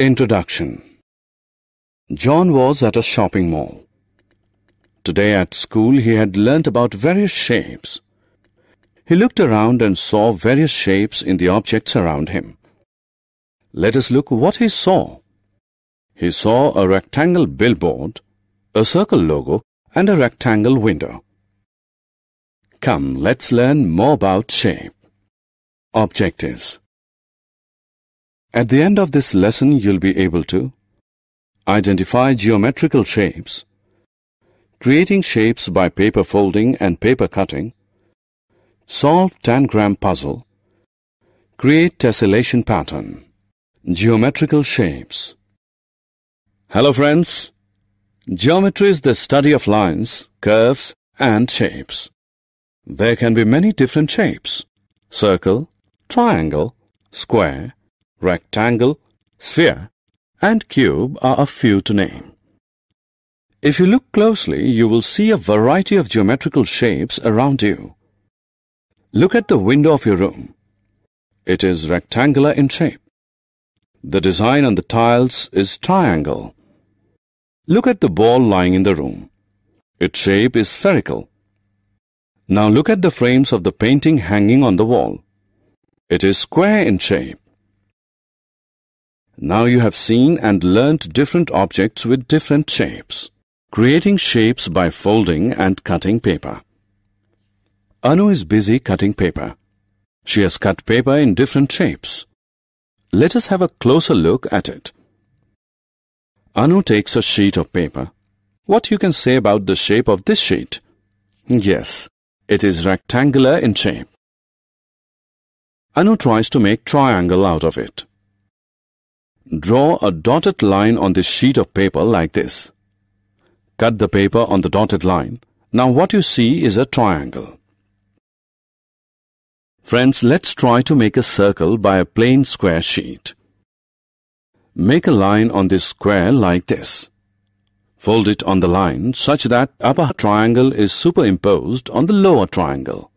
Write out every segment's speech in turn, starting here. Introduction. John was at a shopping mall. Today at school he had learnt about various shapes. He looked around and saw various shapes in the objects around him. Let us look what he saw. He saw a rectangle billboard, a circle logo, and a rectangle window. Come, let's learn more about shape. Objectives. At the end of this lesson, you'll be able to identify geometrical shapes, creating shapes by paper folding and paper cutting, solve tangram puzzle, create tessellation pattern. Geometrical shapes. Hello friends! Geometry is the study of lines, curves and shapes. There can be many different shapes: circle, triangle, square, rectangle, sphere and cube are a few to name. If you look closely, you will see a variety of geometrical shapes around you. Look at the window of your room. It is rectangular in shape. The design on the tiles is triangle. Look at the ball lying in the room. Its shape is spherical. Now look at the frames of the painting hanging on the wall. It is square in shape. Now you have seen and learnt different objects with different shapes. Creating shapes by folding and cutting paper. Anu is busy cutting paper. She has cut paper in different shapes. Let us have a closer look at it. Anu takes a sheet of paper. What you can say about the shape of this sheet? Yes, it is rectangular in shape. Anu tries to make triangle out of it. Draw a dotted line on this sheet of paper like this. Cut the paper on the dotted line. Now what you see is a triangle. Friends, let's try to make a circle by a plain square sheet. Make a line on this square like this. Fold it on the line such that upper triangle is superimposed on the lower triangle.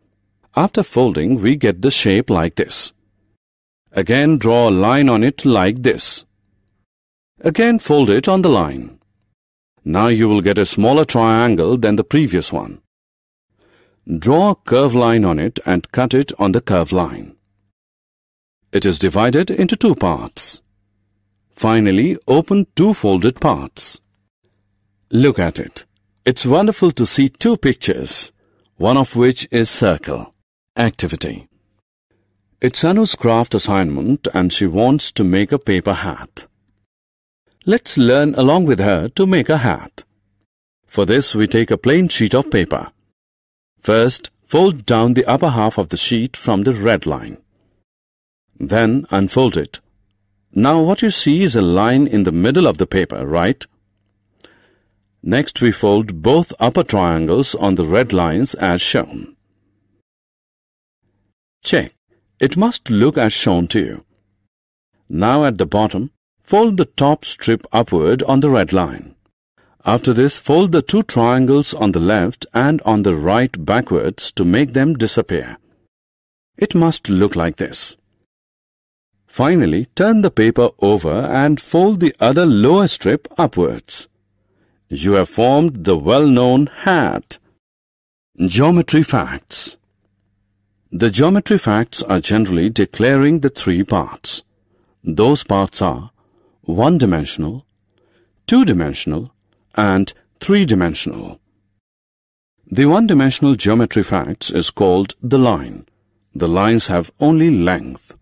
After folding, we get the shape like this. Again, draw a line on it like this. Again, fold it on the line. Now you will get a smaller triangle than the previous one. Draw a curve line on it and cut it on the curve line. It is divided into two parts. Finally, open two folded parts. Look at it. It's wonderful to see two pictures, one of which is circle. Activity. It's Anu's craft assignment and she wants to make a paper hat. Let's learn along with her to make a hat. For this, we take a plain sheet of paper. First, fold down the upper half of the sheet from the red line. Then, unfold it. Now what you see is a line in the middle of the paper, right? Next, we fold both upper triangles on the red lines as shown. Check. It must look as shown to you. Now at the bottom, fold the top strip upward on the red line. After this, fold the two triangles on the left and on the right backwards to make them disappear. It must look like this. Finally, turn the paper over and fold the other lower strip upwards. You have formed the well-known hat. Geometry facts. The geometry facts are generally declaring the three parts. Those parts are one-dimensional, two-dimensional, and three-dimensional. The one-dimensional geometry facts is called the line. The lines have only length.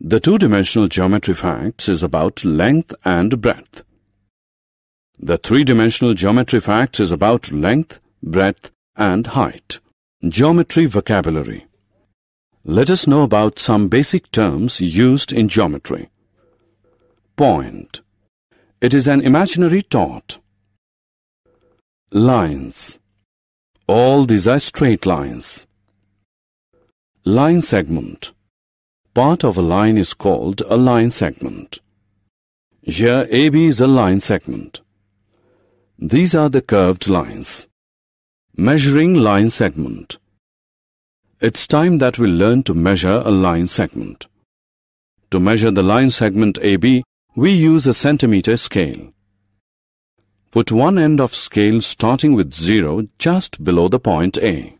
The two-dimensional geometry facts is about length and breadth. The three-dimensional geometry facts is about length, breadth, and height. Geometry vocabulary. Let us know about some basic terms used in geometry. Point. It is an imaginary dot. Lines. All these are straight lines. Line segment. Part of a line is called a line segment. Here AB is a line segment. These are the curved lines. Measuring line segment. It's time that we learn to measure a line segment. To measure the line segment AB, we use a centimeter scale. Put one end of scale starting with 0 just below the point A.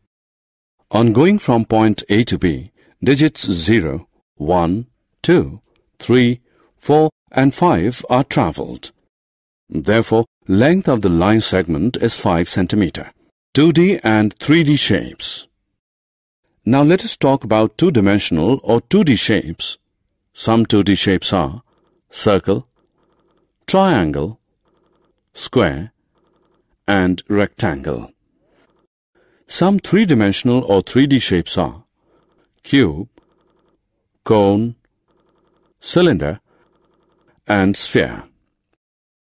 On going from point A to B, digits 0, 1, 2, 3, 4 and 5 are travelled. Therefore, length of the line segment is 5 cm. 2D and 3D shapes. Now let us talk about two-dimensional or 2D shapes. Some 2D shapes are circle, triangle, square and rectangle. Some three-dimensional or 3D shapes are cube, cone, cylinder and sphere.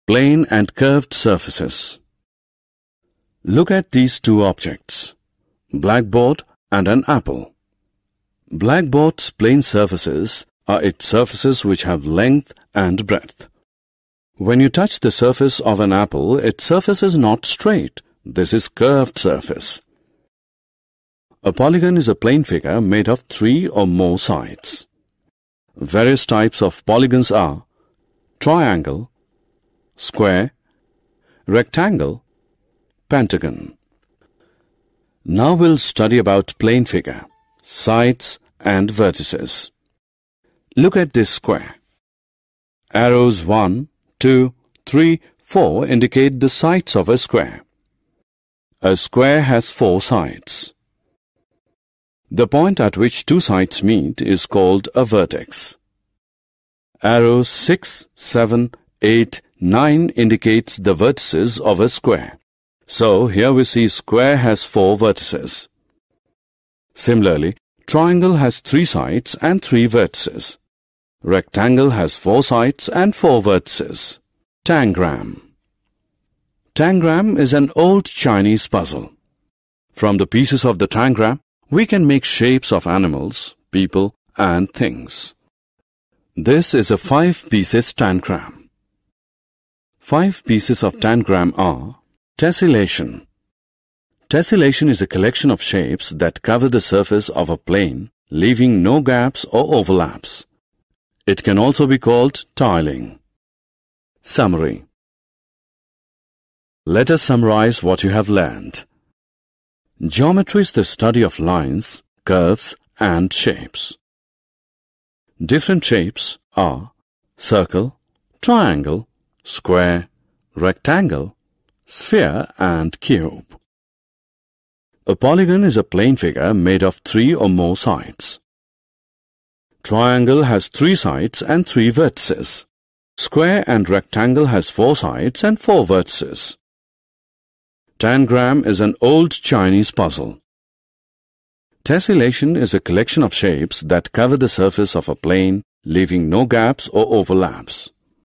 Plane and curved surfaces. Look at these two objects, blackboard and an apple. Blackboard's plane surfaces are its surfaces which have length and breadth. When you touch the surface of an apple, its surface is not straight. This is curved surface. A polygon is a plane figure made of 3 or more sides. Various types of polygons are triangle, square, rectangle, pentagon. Now we'll study about plane figure, sides and vertices. Look at this square. Arrows 1, 2, 3, 4 indicate the sides of a square. A square has 4 sides. The point at which two sides meet is called a vertex. Arrows 6, 7, 8, 9 indicates the vertices of a square. So, here we see square has 4 vertices. Similarly, triangle has 3 sides and 3 vertices. Rectangle has 4 sides and 4 vertices. Tangram. Tangram is an old Chinese puzzle. From the pieces of the tangram, we can make shapes of animals, people and things. This is a 5-piece tangram. 5 pieces of tangram are tessellation. Tessellation is a collection of shapes that cover the surface of a plane, leaving no gaps or overlaps. It can also be called tiling. Summary. Let us summarize what you have learned. Geometry is the study of lines, curves and shapes. Different shapes are circle, triangle, square, rectangle, sphere and cube. A polygon is a plane figure made of 3 or more sides. Triangle has 3 sides and 3 vertices. Square and rectangle has 4 sides and 4 vertices. Tangram is an old Chinese puzzle. Tessellation is a collection of shapes that cover the surface of a plane, leaving no gaps or overlaps.